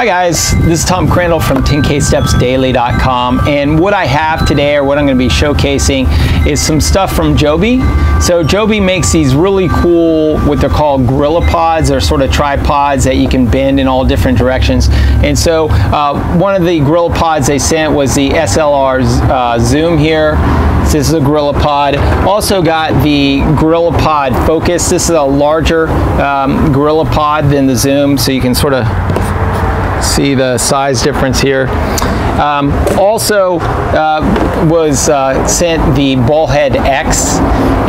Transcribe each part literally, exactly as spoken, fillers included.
Hi guys, this is Tom Crandall from ten k steps daily dot com, and what I have today, or what I'm going to be showcasing, is some stuff from Joby. So Joby makes these really cool, what they're called GorillaPods. They're sort of tripods that you can bend in all different directions. And so uh, one of the GorillaPods they sent was the S L R uh, Zoom here. This is a GorillaPod. Also got the GorillaPod Focus. This is a larger um, GorillaPod than the Zoom, so you can sort of see the size difference here. Um, also uh, was uh, sent the Ballhead X,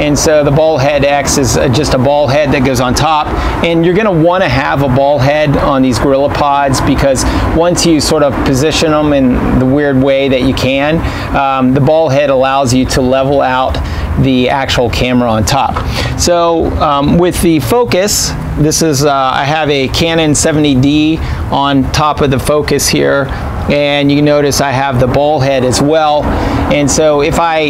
and so the Ballhead X is just a ball head that goes on top, and you're going to want to have a ball head on these GorillaPods because once you sort of position them in the weird way that you can, um, the ball head allows you to level out the actual camera on top. So um, with the Focus, this is uh, I have a Canon seventy D on top of the Focus here, and you notice I have the ball head as well. And so if I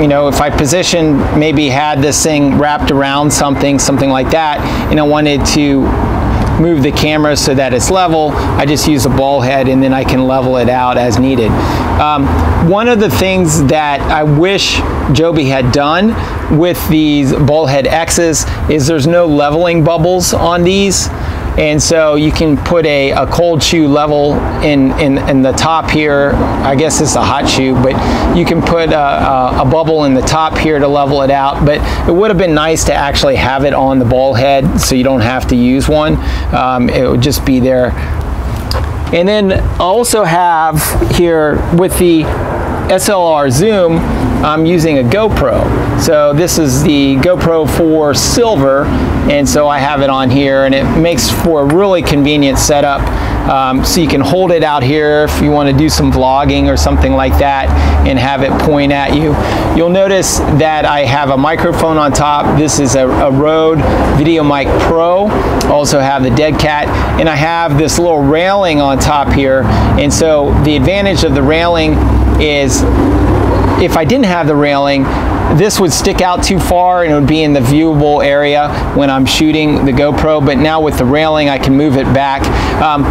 you know, if I positioned, maybe had this thing wrapped around something, something like that, and I wanted to move the camera so that it's level, I just use a ball head and then I can level it out as needed. Um, one of the things that I wish Joby had done with these ball head X's is there's no leveling bubbles on these. And so you can put a, a cold shoe level in, in, in the top here. I guess it's a hot shoe, but you can put a, a, a bubble in the top here to level it out. But it would have been nice to actually have it on the ball head so you don't have to use one. Um, it would just be there. And then I also have here with the S L R Zoom, I'm using a GoPro. So this is the GoPro four Silver, and so I have it on here, and it makes for a really convenient setup. Um, so you can hold it out here if you want to do some vlogging or something like that and have it point at you. You'll notice that I have a microphone on top. This is a, a Rode VideoMic Pro. Also have the Dead Cat, and I have this little railing on top here. And so the advantage of the railing is if I didn't have the railing, this would stick out too far and it would be in the viewable area when I'm shooting the GoPro, but now with the railing I can move it back. Um,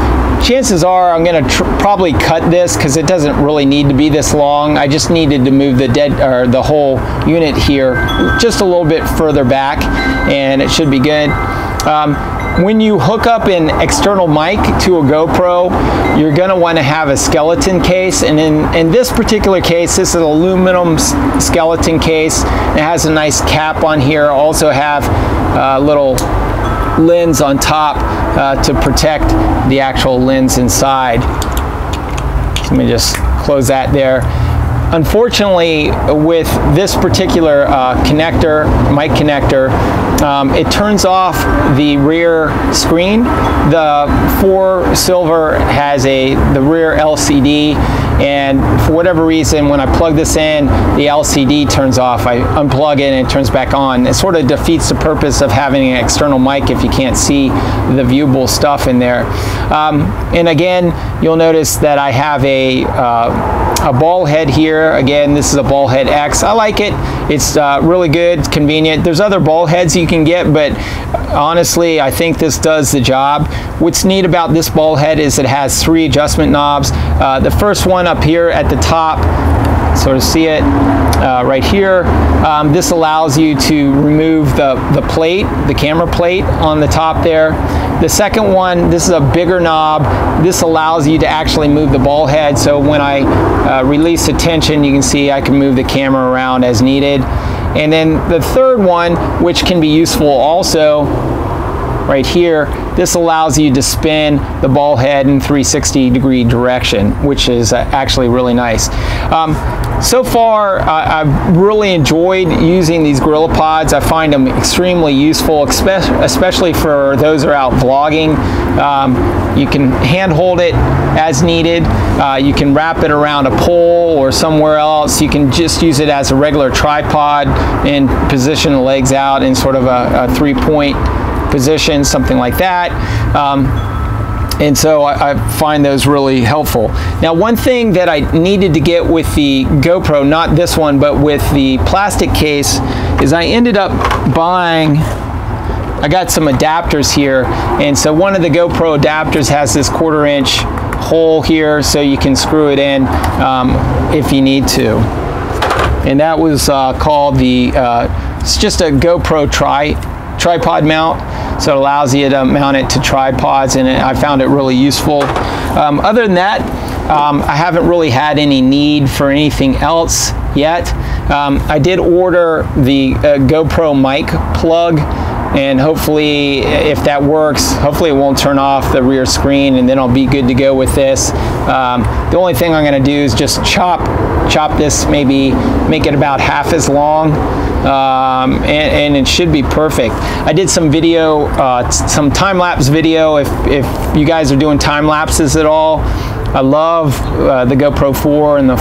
chances are I'm going to tr probably cut this because it doesn't really need to be this long. I just needed to move the dead or the whole unit here just a little bit further back, and it should be good. Um, When you hook up an external mic to a GoPro, you're going to want to have a skeleton case, and in, in this particular case, this is an aluminum skeleton case. It has a nice cap on here. Also have a uh, little lens on top uh, to protect the actual lens inside. Let me just close that there. Unfortunately, with this particular uh, connector, mic connector, um, it turns off the rear screen. The four Silver has a the rear L C D, and for whatever reason, when I plug this in, the L C D turns off. I unplug it and it turns back on. It sort of defeats the purpose of having an external mic if you can't see the viewable stuff in there. Um, and again, you'll notice that I have a uh, a ball head here. Again, this is a ball head X. I like it. It's uh, really good. It's convenient. There's other ball heads you can get, but honestly, I think this does the job. What's neat about this ball head is it has three adjustment knobs. Uh, the first one up here at the top, sort of see it uh, right here. Um, this allows you to remove the, the plate, the camera plate on the top there. The second one, this is a bigger knob. This allows you to actually move the ball head. So when I uh, release the tension, you can see I can move the camera around as needed. And then the third one, which can be useful also, right here, this allows you to spin the ball head in three sixty degree direction, which is uh, actually really nice. Um, so far, uh, I've really enjoyed using these GorillaPods. I find them extremely useful, especially for those who are out vlogging. Um, you can handhold it as needed. Uh, you can wrap it around a pole or somewhere else. You can just use it as a regular tripod and position the legs out in sort of a, a three-point position, something like that. Um, and so I, I find those really helpful. Now, one thing that I needed to get with the GoPro, not this one, but with the plastic case, is I ended up buying I got some adapters here, and so one of the GoPro adapters has this quarter inch hole here, so you can screw it in um, if you need to. And that was uh, called the, uh, it's just a GoPro tri tripod mount, so it allows you to mount it to tripods, and it, I found it really useful. Um, other than that, um, I haven't really had any need for anything else yet. Um, I did order the uh, GoPro mic plug, and hopefully if that works, hopefully it won't turn off the rear screen, and then I'll be good to go with this. Um, the only thing I'm gonna do is just chop chop this, maybe make it about half as long, um, and, and it should be perfect. I did some video, uh, some time-lapse video, if, if you guys are doing time-lapses at all. I love uh, the GoPro four and the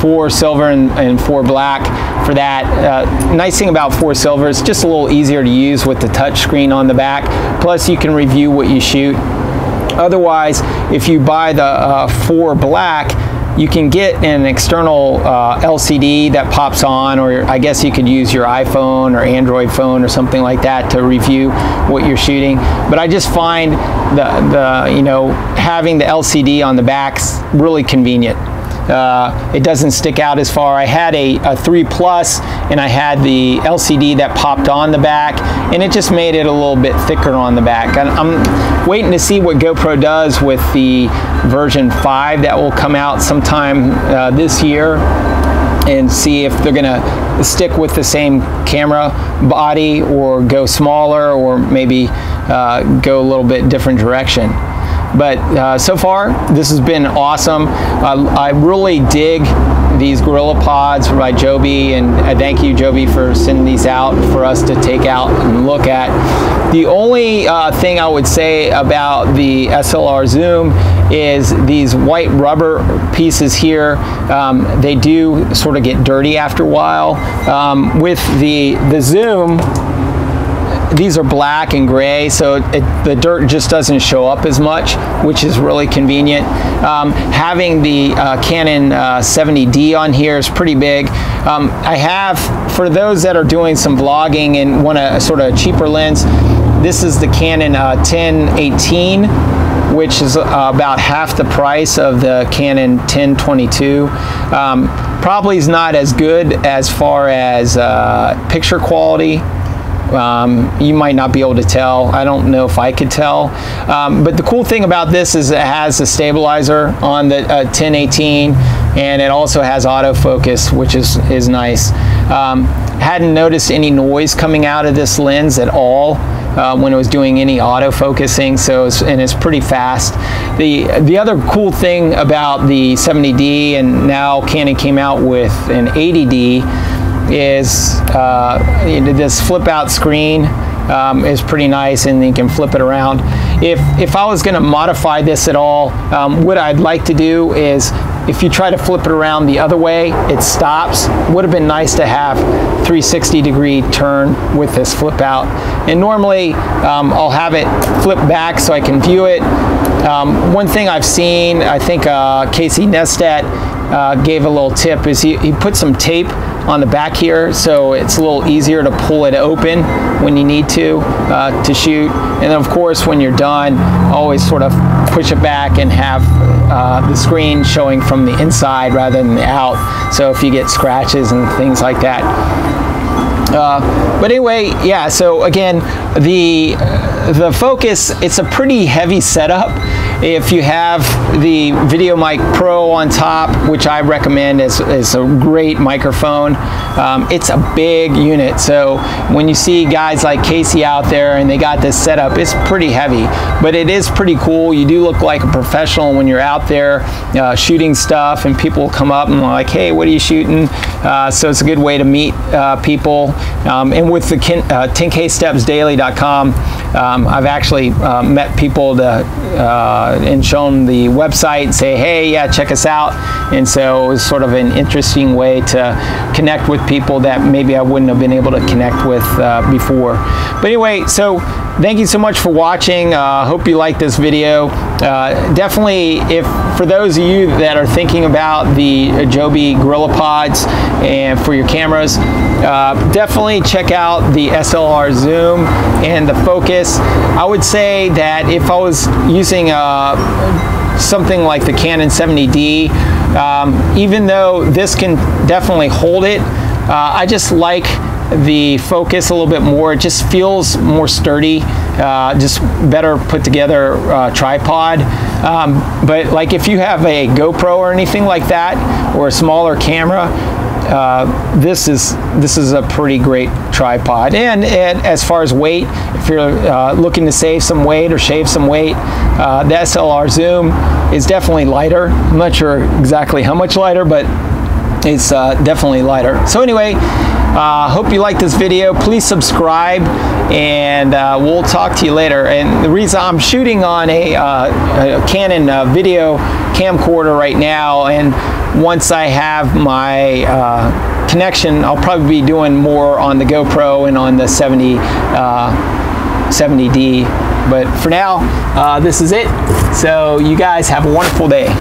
four silver and, and four black for that. Uh, nice thing about four silver is just a little easier to use with the touch screen on the back, plus you can review what you shoot. Otherwise, if you buy the uh, four black, you can get an external uh, L C D that pops on, or I guess you could use your iPhone or Android phone or something like that to review what you're shooting. But I just find the, the you know, having the L C D on the back's really convenient. Uh, it doesn't stick out as far. I had a, a three plus, and I had the L C D that popped on the back, and it just made it a little bit thicker on the back. I, I'm waiting to see what GoPro does with the version five that will come out sometime uh, this year, and see if they're gonna stick with the same camera body or go smaller, or maybe uh, go a little bit different direction. But uh, so far, this has been awesome. Uh, I really dig these GorillaPods by Joby, and I thank you, Joby, for sending these out for us to take out and look at. The only uh, thing I would say about the S L R Zoom is these white rubber pieces here. Um, they do sort of get dirty after a while. Um, with the, the Zoom, these are black and gray, so it, the dirt just doesn't show up as much, which is really convenient. Um, having the uh, Canon uh, seventy D on here is pretty big. Um, I have, for those that are doing some vlogging and want a sort of a cheaper lens, this is the Canon uh, ten eighteen, which is uh, about half the price of the Canon ten twenty-two. Um, probably is not as good as far as uh, picture quality. Um, you might not be able to tell. I don't know if I could tell. Um, but the cool thing about this is it has a stabilizer on the uh, ten eighteen, and it also has autofocus, which is, is nice. Um, hadn't noticed any noise coming out of this lens at all uh, when it was doing any autofocusing, so it's, and it's pretty fast. The, the other cool thing about the seventy D, and now Canon came out with an eighty D, is uh, this flip out screen um, is pretty nice, and you can flip it around. If, if I was gonna modify this at all, um, what I'd like to do is, if you try to flip it around the other way, it stops. Would have been nice to have three sixty degree turn with this flip out. And normally um, I'll have it flip back so I can view it. Um, one thing I've seen, I think uh, Casey Nestat uh, gave a little tip, is he, he put some tape on the back here, so it's a little easier to pull it open when you need to uh, to shoot. And then of course, when you're done, always sort of push it back and have uh, the screen showing from the inside rather than the out, so if you get scratches and things like that. Uh, but anyway, yeah, so again, the the Focus, it's a pretty heavy setup. If you have the VideoMic Pro on top, which I recommend is, is a great microphone, um, it's a big unit. So when you see guys like Casey out there and they got this setup, it's pretty heavy, but it is pretty cool. You do look like a professional when you're out there uh, shooting stuff, and people come up and like, hey, what are you shooting? Uh, so it's a good way to meet uh, people. Um, and with the uh, ten K steps daily dot com, um, I've actually uh, met people that uh, and show them the website and say, hey, yeah, check us out. And so it was sort of an interesting way to connect with people that maybe I wouldn't have been able to connect with uh, before. But anyway, so thank you so much for watching. I uh, hope you liked this video. uh, definitely, if for those of you that are thinking about the uh, Joby GorillaPods and for your cameras, uh, definitely check out the S L R Zoom and the Focus. I would say that if I was using a something like the Canon seventy D, um, even though this can definitely hold it, uh, I just like the Focus a little bit more. It just feels more sturdy, uh, just better put together uh, tripod. Um, but like if you have a GoPro or anything like that, or a smaller camera, uh, this is this is a pretty great tripod. And, and as far as weight, if you're uh, looking to save some weight or shave some weight, uh, the S L R Zoom is definitely lighter. I'm not sure exactly how much lighter, but it's uh, definitely lighter. So anyway, I uh, hope you like this video. Please subscribe, and uh, we'll talk to you later. And the reason I'm shooting on a, uh, a Canon uh, video camcorder right now, and once I have my uh, connection, I'll probably be doing more on the GoPro and on the seventy, uh, seventy D. But for now, uh, this is it. So you guys have a wonderful day.